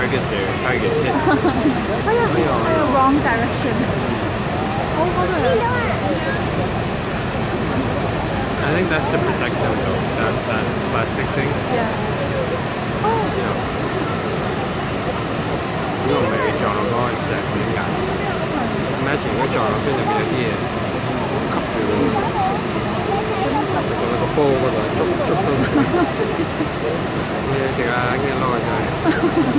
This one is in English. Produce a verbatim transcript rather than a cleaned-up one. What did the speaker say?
target there. Target hit. Oh, wrong direction. Over there. I think that's the protective though. That that plastic thing. Yeah. Oh. Yeah. You know, maybe John will exactly got it. Imagine what John will be like here. Cup through. Like a bowl.